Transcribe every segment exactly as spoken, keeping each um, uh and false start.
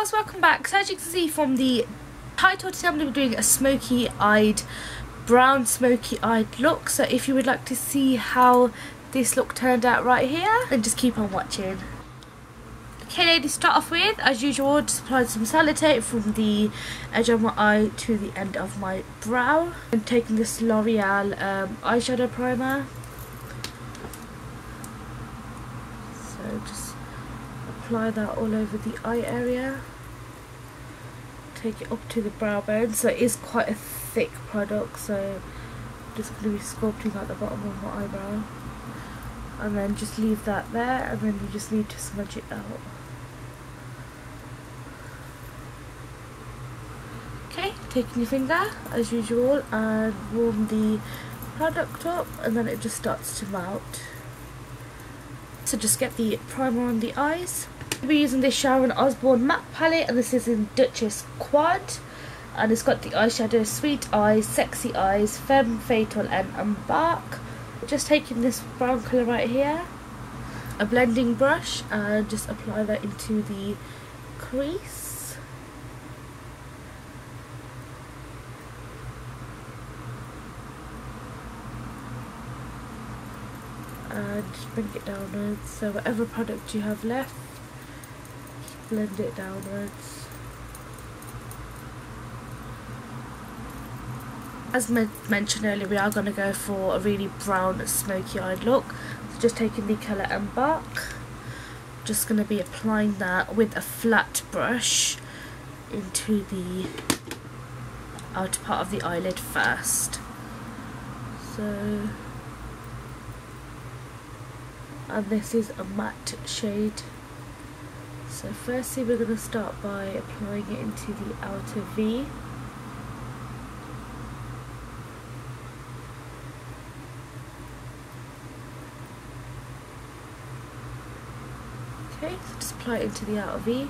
Guys, welcome back. So as you can see from the title, today I'm going to be doing a smoky eyed brown smoky eyed look, so if you would like to see how this look turned out right here, then just keep on watching. Okay ladies, start off with, as usual, just applying some sellotape from the edge of my eye to the end of my brow. I'm taking this L'Oreal um, eyeshadow primer, so just apply that all over the eye area. Take it up to the brow bone. So it is quite a thick product, so I'm just going to be sculpting out the bottom of my eyebrow, and then just leave that there, and then you just need to smudge it out. Okay, taking your finger as usual and warm the product up, and then it just starts to melt. So just get the primer on the eyes. We're using this Sharon Osbourne Matte Palette, and this is in Duchess Quad, and it's got the eyeshadow Sweet Eyes, Sexy Eyes, Femme Fatale and Embark. Just taking this brown colour right here, a blending brush, and just apply that into the crease. And just bring it downwards, so whatever product you have left, blend it downwards. As mentioned earlier, we are going to go for a really brown, smoky-eyed look. So just taking the colour Embark, just going to be applying that with a flat brush into the outer part of the eyelid first. So, and this is a matte shade. So firstly, we're going to start by applying it into the outer V. Okay, so just apply it into the outer V.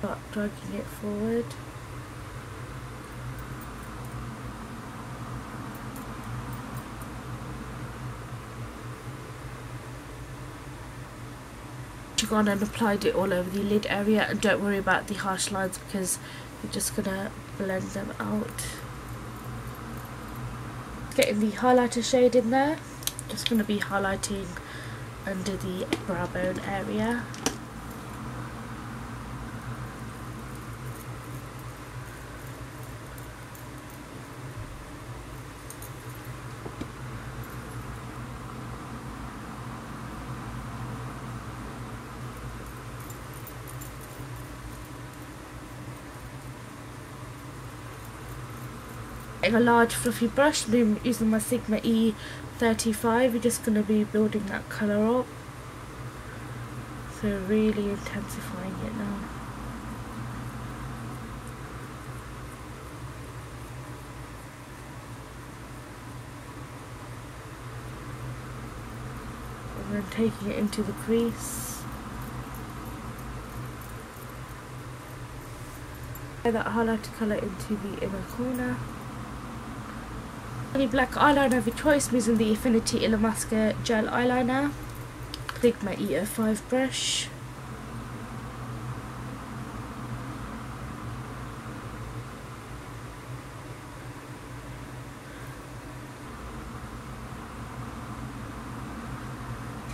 Start dragging it forward. You've gone and applied it all over the lid area, and don't worry about the harsh lines because you're just gonna blend them out. Getting the highlighter shade in there, just going to be highlighting under the brow bone area. A large fluffy brush, I'm using my Sigma E thirty-five. You're just going to be building that colour up, so really intensifying it now. And then taking it into the crease. Apply that highlighter colour into the inner corner. Any black eyeliner of your choice, I'm using the Affinity Illamasqua Gel Eyeliner, Sigma E thirty-five brush.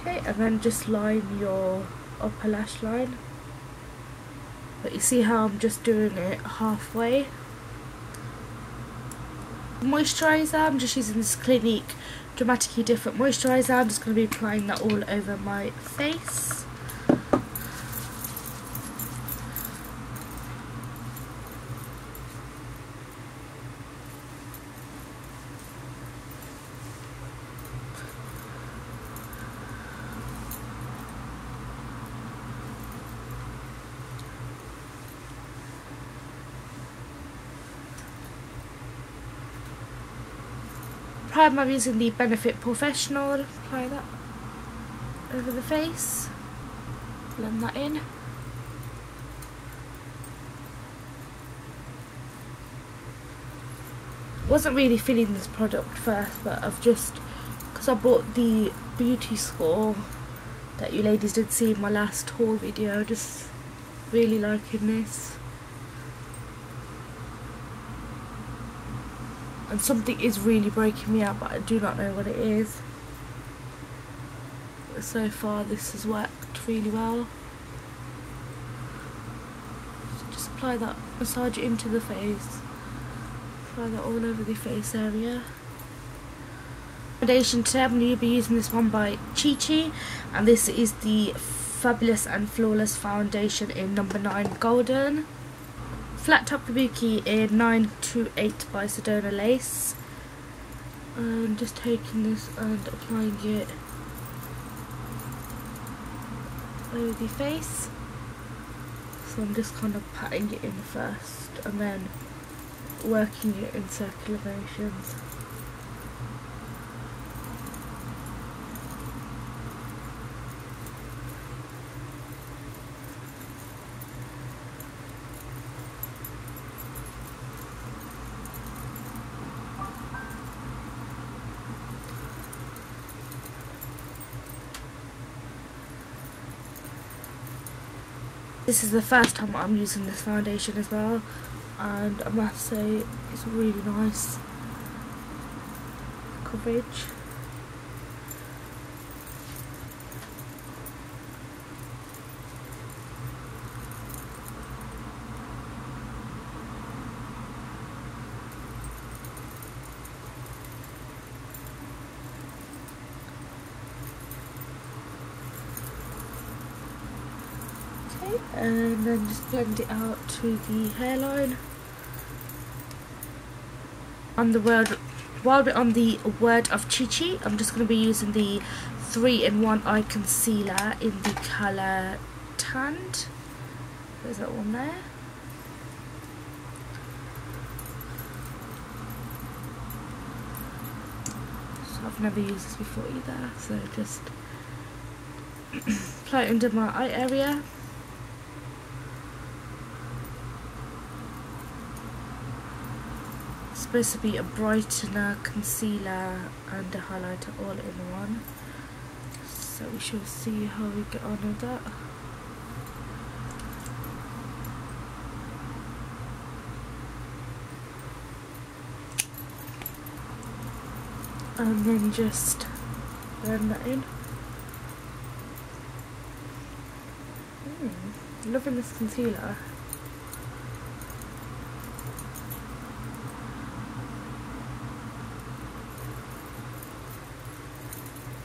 Okay, and then just line your upper lash line. But you see how I'm just doing it halfway. Moisturiser, I'm just using this Clinique Dramatically Different Moisturiser. I'm just going to be applying that all over my face. Prime, I'm using the Benefit Professional. Apply that over the face, blend that in. Wasn't really feeling this product first, but I've just because I bought the beauty score that you ladies did see in my last haul video. Just really liking this. And something is really breaking me out, but I do not know what it is. But so far this has worked really well. So just apply that, massage it into the face. Apply that all over the face area. Foundation today, I'm going to be using this one by Chi Chi, and this is the Fabulous and Flawless Foundation in number nine Golden. Flat Top Kabuki in nine two eight by Sedona Lace. And just taking this and applying it over the face. So I'm just kind of patting it in first and then working it in circular motions. This is the first time I'm using this foundation as well, and I must say it's really nice coverage. And then just blend it out to the hairline. On the word, while we're on the word of Chi Chi, I'm just going to be using the three in one Eye Concealer in the colour Tanned. There's that one there. So I've never used this before either, so just apply it under my eye area. Supposed to be a brightener, concealer and a highlighter all in one, so we shall see how we get on with that. And then just blend that in. Mm, loving this concealer.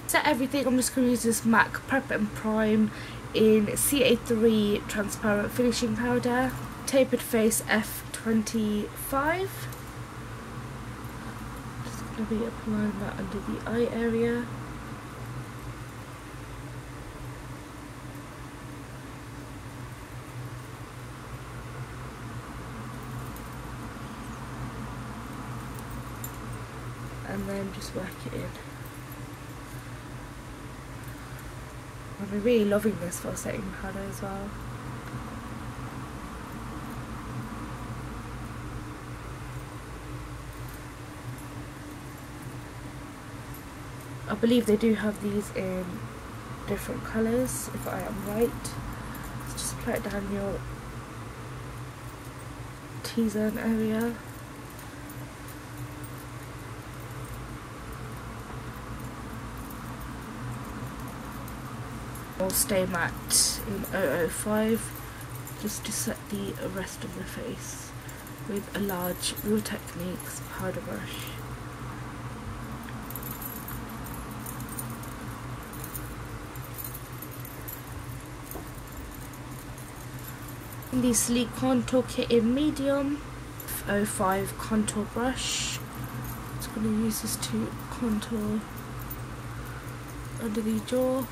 Set everything, I'm just going to use this MAC Prep and Prime in C A three Transparent Finishing Powder, Tapered Face F twenty-five. Just going to be applying that under the eye area. And then just work it in. I'm really loving this for setting powder as well. I believe they do have these in different colours, if I am right. So just apply it down your T-zone area. I'll stay matte in oh oh five just to set the rest of the face with a large Real Techniques powder brush. In the Sleek Contour Kit in medium oh five contour brush, I'm just going to use this to contour under the jaw.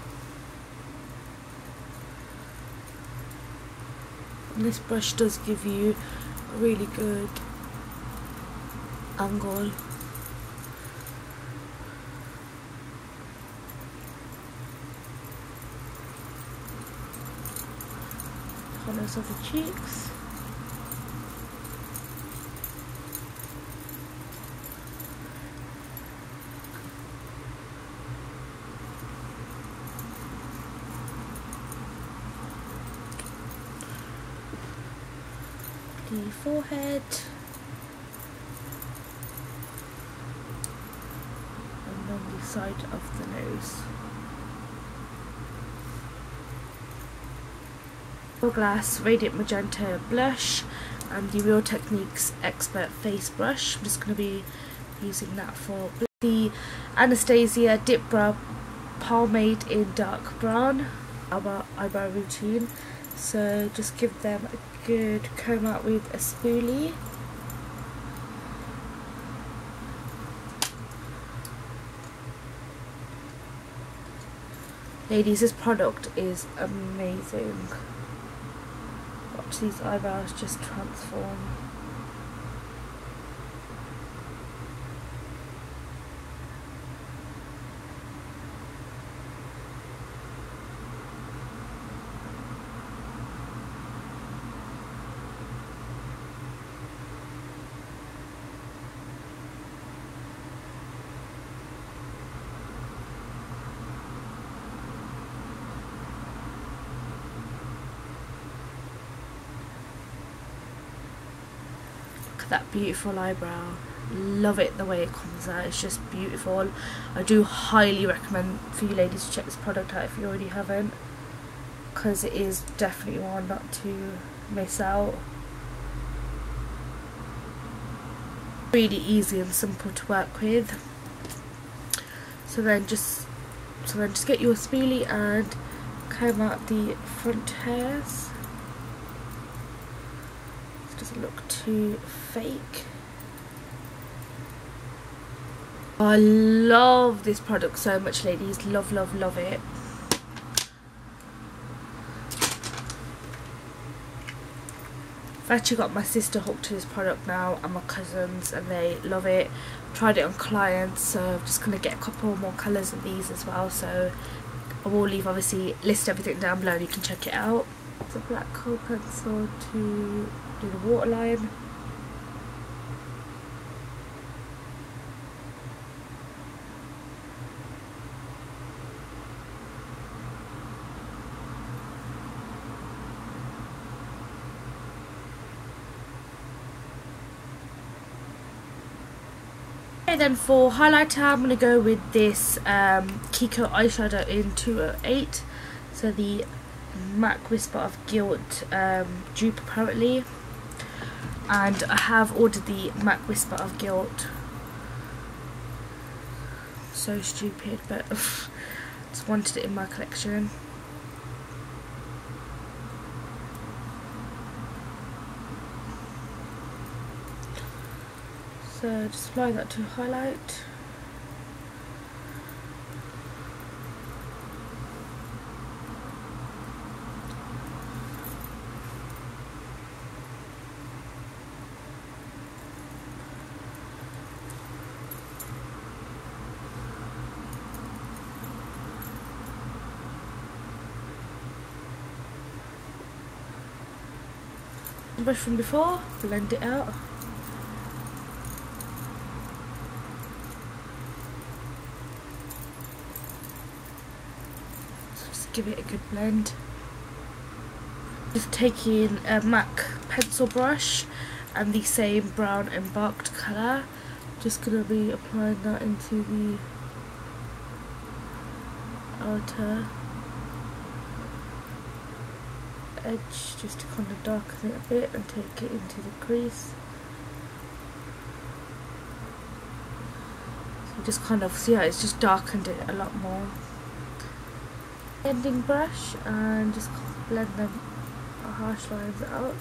And this brush does give you a really good angle. Colours of the cheeks. the forehead. And on the side of the nose. Hourglass Radiant Magenta Blush and the Real Techniques Expert Face Brush. I'm just going to be using that for the Anastasia Dip Brow Pomade in Dark Brown, our eyebrow routine. So just give them a good comb out with a spoolie. Ladies, this product is amazing. Watch these eyebrows just transform. That beautiful eyebrow, love it the way it comes out, it's just beautiful. I do highly recommend for you ladies to check this product out if you already haven't, because it is definitely one not to miss out. Really easy and simple to work with. So then just so then just get your spoolie and comb out the front hairs. Doesn't look too fake. I love this product so much, ladies. Love, love, love it. I've actually got my sister hooked to this product now and my cousins, and they love it. Tried it on clients, so I'm just going to get a couple more colours of these as well. So I will leave, obviously, list everything down below and you can check it out. It's a black coal pencil to do the waterline. Okay, then for highlighter, I'm going to go with this um, Kiko eyeshadow in two oh eight. So the Mac Whisper of Gilt um, dupe, apparently, and I have ordered the Mac Whisper of Gilt. So stupid, but just wanted it in my collection. So just apply that to highlight. Brush from before, blend it out. So just give it a good blend. Just taking a MAC pencil brush and the same brown embarked colour. Just gonna be applying that into the outer edge, just to kind of darken it a bit and take it into the crease. So just kind of see how it's just darkened it a lot more. Blending brush and just blend the harsh lines out.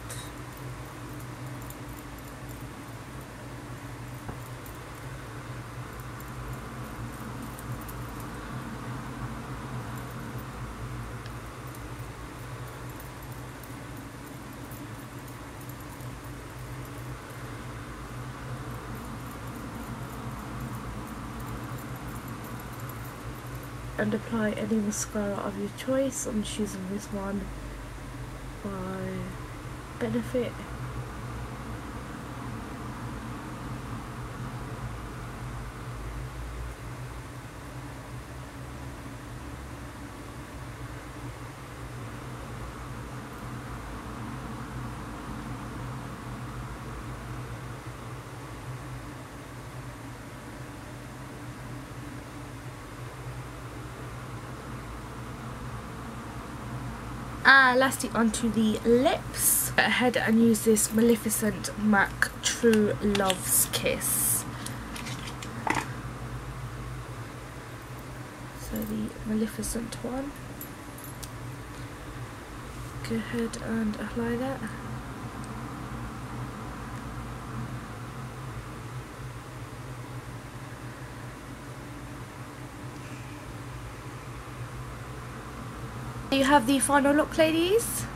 And apply any mascara of your choice. I'm choosing this one by Benefit. Uh, lastly, onto the lips. Go ahead and use this Maleficent MAC True Love's Kiss. So the Maleficent one. Go ahead and apply that. You have the final look, ladies.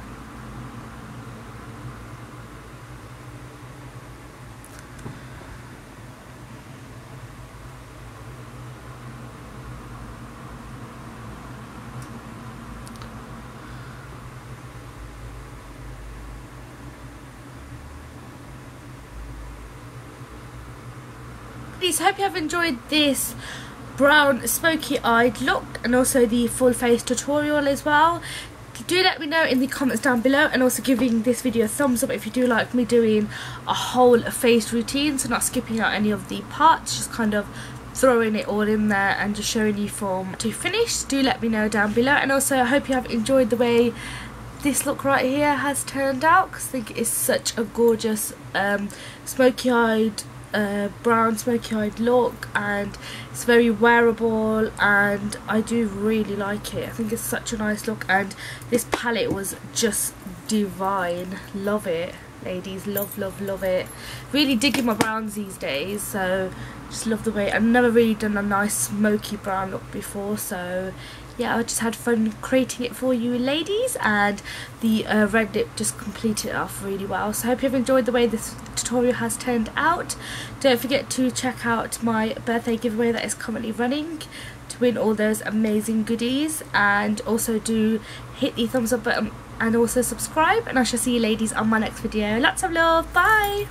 Please, hope you have enjoyed this brown smoky eyed look and also the full face tutorial as well. Do let me know in the comments down below, and also giving this video a thumbs up if you do like me doing a whole face routine, so not skipping out any of the parts, just kind of throwing it all in there and just showing you from to finish. Do let me know down below, and also I hope you have enjoyed the way this look right here has turned out, because I think it is such a gorgeous um, smoky eyed Uh, brown smoky eyed look, and it's very wearable, and I do really like it. I think it's such a nice look, and this palette was just divine. Love it, ladies. Love, love, love it. Really digging my browns these days, so just love the way. I've never really done a nice smoky brown look before, so yeah, I just had fun creating it for you ladies, and the uh, red lip just completed it off really well. So I hope you've enjoyed the way this tutorial has turned out. Don't forget to check out my birthday giveaway that is currently running to win all those amazing goodies, and also do hit the thumbs up button and also subscribe, and I shall see you ladies on my next video. Lots of love, bye!